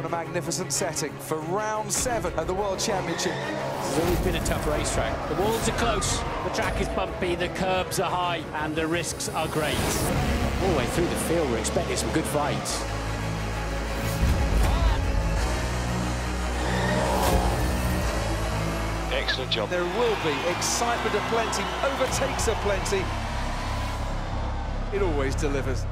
What a magnificent setting for round 7 at the World Championship. It's always been a tough racetrack. The walls are close, the track is bumpy, the curbs are high, and the risks are great. All the way through the field, we're expecting some good fights. Excellent job. There will be excitement aplenty, overtakes aplenty. It always delivers.